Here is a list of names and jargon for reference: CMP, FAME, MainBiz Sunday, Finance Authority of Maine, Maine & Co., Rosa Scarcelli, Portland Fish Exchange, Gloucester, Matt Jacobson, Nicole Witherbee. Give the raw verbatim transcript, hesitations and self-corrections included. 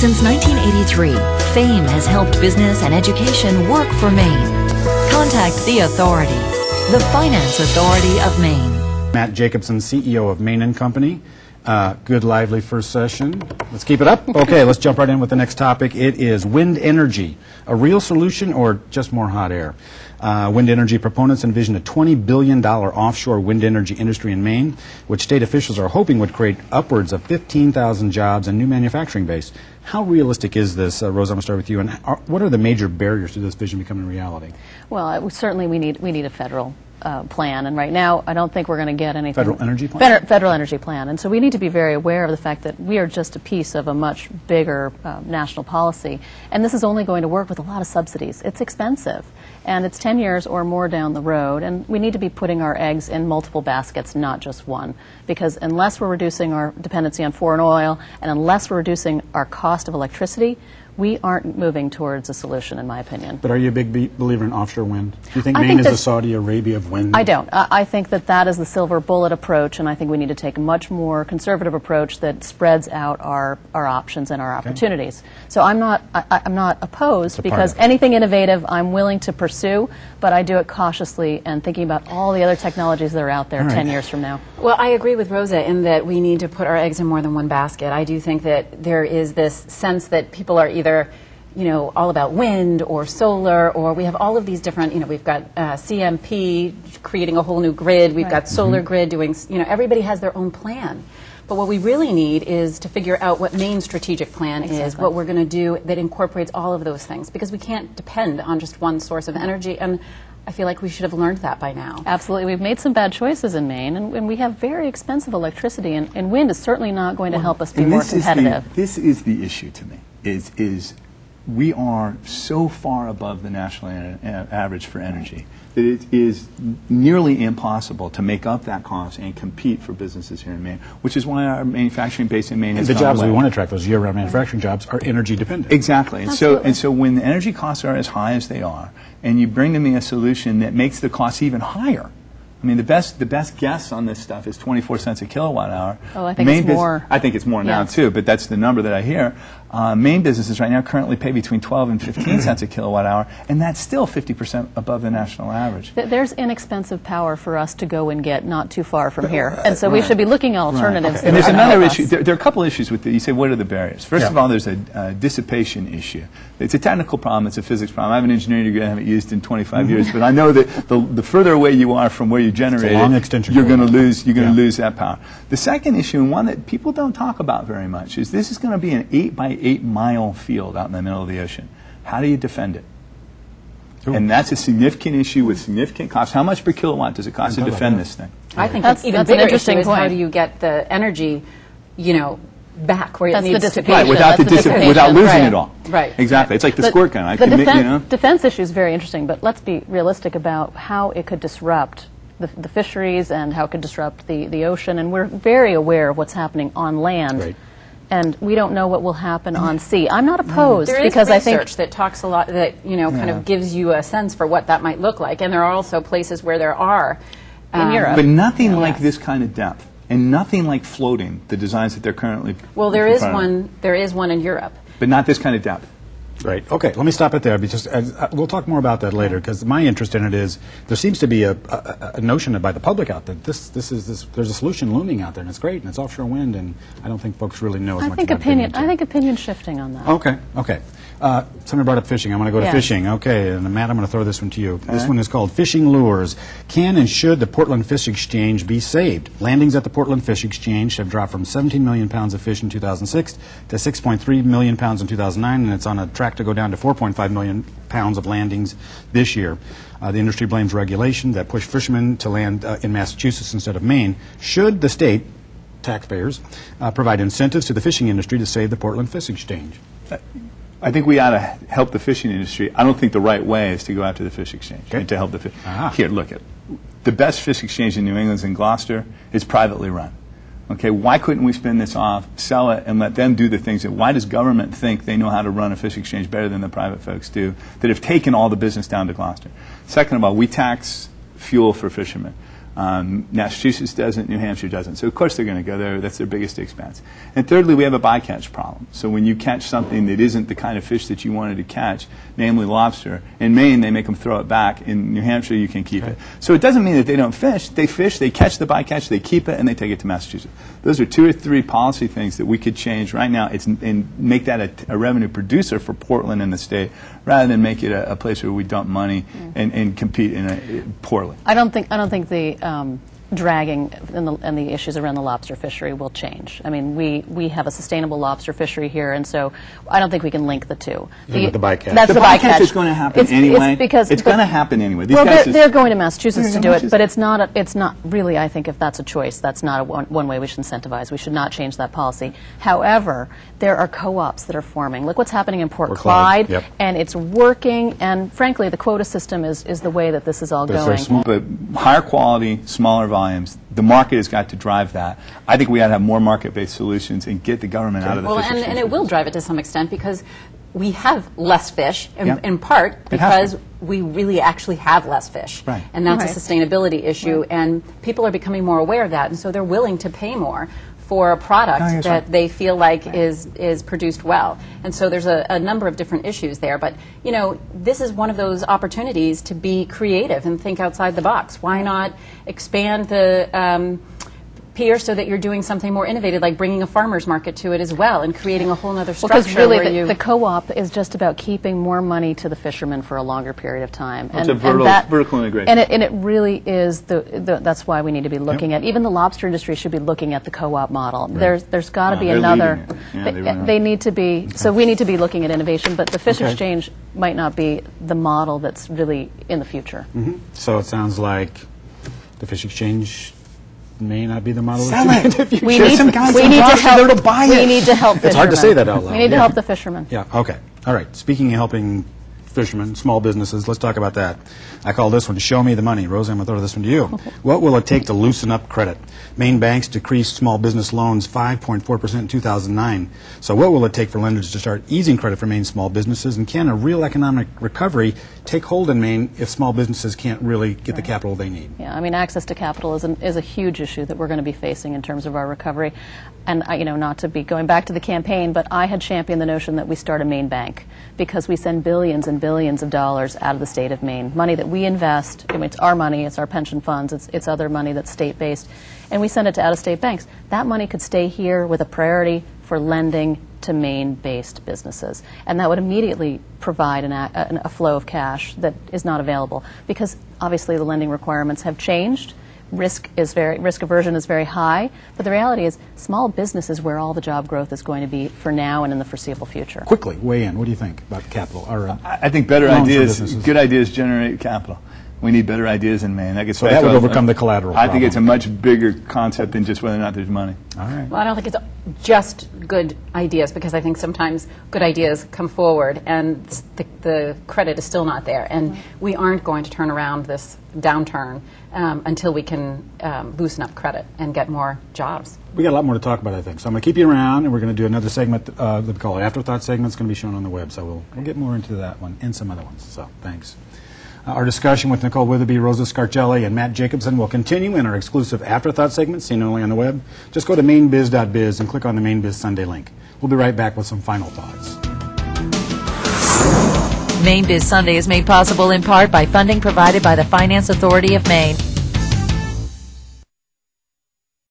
Since nineteen eighty-three, FAME has helped business and education work for Maine. Contact the authority, the Finance Authority of Maine. Matt Jacobson, C E O of Maine and Company. Uh, good lively first session. Let's keep it up. Okay, let's jump right in with the next topic. It is wind energy, a real solution or just more hot air? Uh, wind energy proponents envision a twenty billion dollar offshore wind energy industry in Maine, which state officials are hoping would create upwards of fifteen thousand jobs and new manufacturing base. How realistic is this? Uh, Rose, I'm going to start with you. And are, what are the major barriers to this vision becoming reality? Well, it, certainly we need, we need a federal uh, plan. And right now, I don't think we're going to get anything. Federal energy plan? Federal, federal energy plan. And so we need to be very aware of the fact that we are just a piece of a much bigger uh, national policy. And this is only going to work with a lot of subsidies. It's expensive. And it's ten years or more down the road, and we need to be putting our eggs in multiple baskets, not just one, because unless we're reducing our dependency on foreign oil and unless we're reducing our cost of electricity, we aren't moving towards a solution, in my opinion. But are you a big be believer in offshore wind? Do you think I Maine think is the Saudi Arabia of wind? I don't. I, I think that that is the silver bullet approach, and I think we need to take a much more conservative approach that spreads out our, our options and our okay. opportunities. So I'm not, I, I'm not opposed, because anything innovative I'm willing to pursue, but I do it cautiously and thinking about all the other technologies that are out there right. ten years from now. Well, I agree with Rosa in that we need to put our eggs in more than one basket. I do think that there is this sense that people are either you know, all about wind or solar, or we have all of these different, you know, we've got uh, C M P creating a whole new grid, we've right. got solar mm-hmm. grid doing, you know, everybody has their own plan. But what we really need is to figure out what Maine's strategic plan exactly. is, what we're going to do that incorporates all of those things, because we can't depend on just one source of energy. And I feel like we should have learned that by now. Absolutely. We've made some bad choices in Maine, and, and we have very expensive electricity, and, and wind is certainly not going to well, help us be more competitive. This is the, this is the issue to me, is, is we are so far above the national average for energy that it is nearly impossible to make up that cost and compete for businesses here in Maine, which is why our manufacturing base in Maine and is the jobs we want to attract, those year-round manufacturing jobs, are energy dependent. Exactly. And Absolutely. so and so when the energy costs are as high as they are, and you bring to me a solution that makes the cost even higher, I mean, the best the best guess on this stuff is twenty-four cents a kilowatt hour. Oh, I think Maine it's more. I think it's more yeah. now too, but that's the number that I hear. Uh, Maine businesses right now currently pay between twelve and fifteen cents a kilowatt hour, and that's still fifty percent above the national average. There's inexpensive power for us to go and get not too far from here, and so right. we should be looking at alternatives. Right. Okay. And there's another issue. There, there are a couple issues with the, you say, what are the barriers? First yeah. of all, there's a uh, dissipation issue. It's a technical problem. It's a physics problem. I have an engineering degree I haven't used in twenty-five years, but I know that the, the further away you are from where you generate it, you're going to lose you're going to yeah. lose that power. The second issue, and one that people don't talk about very much, is this is going to be an eight by eight mile field out in the middle of the ocean. How do you defend it? Ooh. And that's a significant issue with significant costs. How much per kilowatt does it cost to defend this thing? I think that's, that's even that's an interesting point. How do you get the energy, you know, back where that's it needs the to be? Right, without, the the without losing right. it all. Right. Exactly. It's like the but squirt gun. I the defen you know? defense issue is very interesting, but let's be realistic about how it could disrupt The, the fisheries and how it could disrupt the, the ocean. And we're very aware of what's happening on land. Right. And we don't know what will happen on sea. I'm not opposed mm. because I think there is research that talks a lot that, you know, yeah. kind of gives you a sense for what that might look like. And there are also places where there are um, in Europe. But nothing yeah, like yes. this kind of depth and nothing like floating, the designs that they're currently. Well, there is one. There is one in Europe. But not this kind of depth. Right. Okay. Let me stop it there. Because uh, we'll talk more about that later. Because my interest in it is there seems to be a, a, a notion by the public out there that this this is this there's a solution looming out there and it's great and it's offshore wind, and I don't think folks really know as I much. I think about opinion. I think opinion shifting on that. Okay. Okay. Uh, somebody brought up fishing. I want to go to yeah. fishing. Okay. And Matt, I'm going to throw this one to you. Okay. This one is called Fishing Lures. Can and should the Portland Fish Exchange be saved? Landings at the Portland Fish Exchange have dropped from seventeen million pounds of fish in two thousand six to six point three million pounds in two thousand nine, and it's on a track to go down to four point five million pounds of landings this year. Uh, the industry blames regulation that pushed fishermen to land uh, in Massachusetts instead of Maine. Should the state, taxpayers, uh, provide incentives to the fishing industry to save the Portland Fish Exchange? I think we ought to help the fishing industry. I don't think the right way is to go after the fish exchange okay. and to help the fish. Ah. Here, look at the best fish exchange in New England is in Gloucester. It's privately run. Okay, why couldn't we spin this off, sell it, and let them do the things that, why does government think they know how to run a fish exchange better than the private folks do that have taken all the business down to Gloucester? Second of all, we tax fuel for fishermen. Um, Massachusetts doesn't, New Hampshire doesn't. So of course they're going to go there. That's their biggest expense. And thirdly, we have a bycatch problem. So when you catch something that isn't the kind of fish that you wanted to catch, namely lobster, in Maine they make them throw it back. In New Hampshire you can keep it. So it doesn't mean that they don't fish. They fish, they catch the bycatch, they keep it, and they take it to Massachusetts. Those are two or three policy things that we could change right now it's, and make that a, a revenue producer for Portland and the state, rather than make it a, a place where we dump money mm. and, and compete in a, poorly. I don't think, I don't think the um, dragging and the, and the issues around the lobster fishery will change. I mean, we, we have a sustainable lobster fishery here, and so I don't think we can link the two. The, the bycatch. That's the, the bycatch. bycatch is going to happen it's, anyway. It's, because it's going to happen anyway. These well, guys they're, they're going to Massachusetts to do it, but it's not, a, it's not really, I think, if that's a choice, that's not a one, one way we should incentivize. We should not change that policy. However, there are co-ops that are forming. Look what's happening in Port, Port Clyde, Clyde. Yep. And it's working, and frankly, the quota system is, is the way that this is all They're going. Small, but higher quality, smaller volumes, the market has got to drive that. I think we ought to have more market-based solutions and get the government out of the well, fish. Well, and, and it will drive it to some extent because we have less fish, in, yeah. in part because we really actually have less fish. Right. And that's right. a sustainability issue, right. and people are becoming more aware of that, and so they're willing to pay more for a product no, that right. they feel like right. is is produced well. And so there's a, a number of different issues there. But, you know, this is one of those opportunities to be creative and think outside the box. Why not expand the um, pier so that you're doing something more innovative, like bringing a farmer's market to it as well and creating a whole other structure? Because well, really the, the co-op is just about keeping more money to the fishermen for a longer period of time. Well, and, it's a vertical, and that, vertical integration. And it, and it really is, the, the, that's why we need to be looking yep. at, even the lobster industry should be looking at the co-op model. Right. There's, there's got to no, be another, yeah, they, they, they need to be, okay. so we need to be looking at innovation, but the fish okay. exchange might not be the model that's really in the future. Mm-hmm. So it sounds like the fish exchange may not be the model. We need to help fishermen. It's hard to say that out loud. We need yeah. to help the fishermen. Yeah, okay. All right. Speaking of helping fishermen, small businesses, let's talk about that. I call this one, Show Me the Money. Rosa, I'm going to throw this one to you. Okay. What will it take to loosen up credit? Maine banks decreased small business loans five point four percent in two thousand nine. So what will it take for lenders to start easing credit for Maine small businesses? And can a real economic recovery take hold in Maine if small businesses can't really get right. the capital they need? Yeah, I mean, access to capital is, an, is a huge issue that we're going to be facing in terms of our recovery. And, I, you know, not to be going back to the campaign, but I had championed the notion that we start a Maine bank because we send billions and billions of dollars out of the state of Maine, money that we invest. I mean, it's our money, it's our pension funds, it's, it's other money that's state-based, and we send it to out-of-state banks. That money could stay here with a priority for lending to Maine-based businesses, and that would immediately provide an a, a flow of cash that is not available because obviously the lending requirements have changed. Risk is very risk aversion is very high, but the reality is small business is where all the job growth is going to be for now and in the foreseeable future. Quickly, weigh in. What do you think about capital? Or, uh, I think better ideas, good ideas generate capital. We need better ideas in Maine. That so that would overcome the collateral problem. I think it's a much bigger concept than just whether or not there's money. All right. Well, I don't think it's just good ideas because I think sometimes good ideas come forward and the, the credit is still not there. And we aren't going to turn around this downturn um, until we can um, loosen up credit and get more jobs. We got a lot more to talk about, I think. So I'm going to keep you around, and we're going to do another segment uh, that we call Afterthought segment. It's going to be shown on the web, so we'll, we'll get more into that one and some other ones. So thanks. Uh, our discussion with Nicole Witherbee, Rosa Scarcelli, and Matt Jacobson will continue in our exclusive Afterthought segment, seen only on the web. Just go to main biz dot biz and click on the MainBiz Sunday link. We'll be right back with some final thoughts. MainBiz Sunday is made possible in part by funding provided by the Finance Authority of Maine.